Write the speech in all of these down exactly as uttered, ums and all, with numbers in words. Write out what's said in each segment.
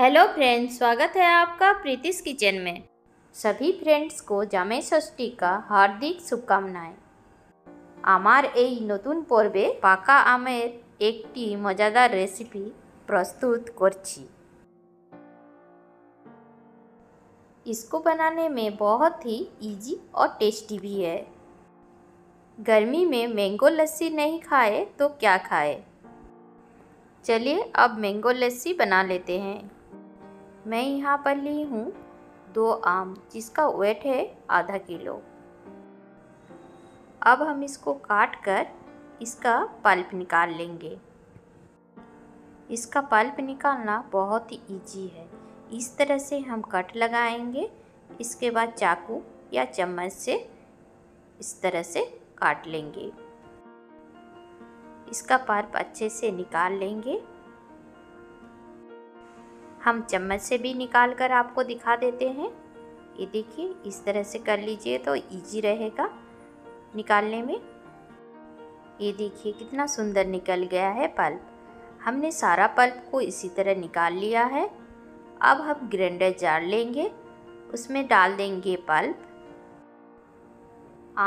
Hello friends, स्वागत है आपका प्रीतिस किचन में। सभी फ्रेंड्स को जामाई षष्ठी का हार्दिक शुभकामनाएं। आमार এই নতুন পর্বে পাকা আমের একটি মজাদার রেসিপি प्रस्तुत করছি। इसको बनाने में बहुत ही इजी और टेस्टी भी है। गर्मी में मैंगो लस्सी नहीं खाए तो क्या खाए। चलिए अब मैंगो लस्सी बना लेते हैं। मैं यहाँ पर ली हूँ दो आम, जिसका वेट है आधा किलो। अब हम इसको काट कर इसका पल्प निकाल लेंगे। इसका पल्प निकालना बहुत ही इजी है। इस तरह से हम कट लगाएंगे, इसके बाद चाकू या चम्मच से इस तरह से काट लेंगे। इसका पल्प अच्छे से निकाल लेंगे। हम चम्मच से भी निकाल कर आपको दिखा देते हैं। ये देखिए, इस तरह से कर लीजिए तो इजी रहेगा निकालने में। ये देखिए कितना सुंदर निकल गया है पल्प। हमने सारा पल्प को इसी तरह निकाल लिया है। अब हम ग्राइंडर जार लेंगे, उसमें डाल देंगे पल्प।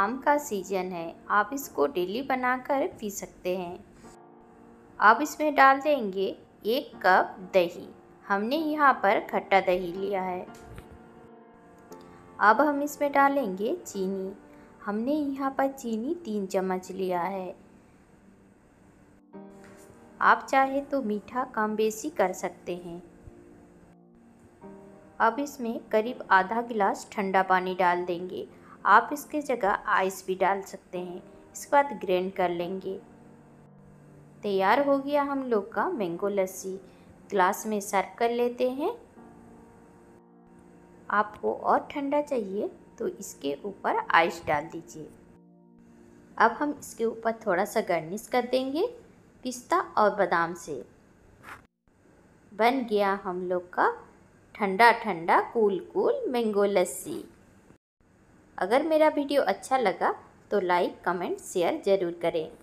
आम का सीजन है, आप इसको डेली बनाकर पी सकते हैं। अब इसमें डाल देंगे एक कप दही। हमने यहाँ पर खट्टा दही लिया है। अब हम इसमें डालेंगे चीनी। हमने यहाँ पर चीनी तीन चम्मच लिया है। आप चाहे तो मीठा कम बेसी कर सकते हैं। अब इसमें करीब आधा गिलास ठंडा पानी डाल देंगे। आप इसके जगह आइस भी डाल सकते हैं। इसके बाद ग्राइंड कर लेंगे। तैयार हो गया हम लोग का मैंगो लस्सी। ग्लास में सर्व कर लेते हैं। आपको और ठंडा चाहिए तो इसके ऊपर आइस डाल दीजिए। अब हम इसके ऊपर थोड़ा सा गार्निश कर देंगे पिस्ता और बादाम से। बन गया हम लोग का ठंडा ठंडा कूल कूल मैंगो लस्सी। अगर मेरा वीडियो अच्छा लगा तो लाइक, कमेंट, शेयर ज़रूर करें।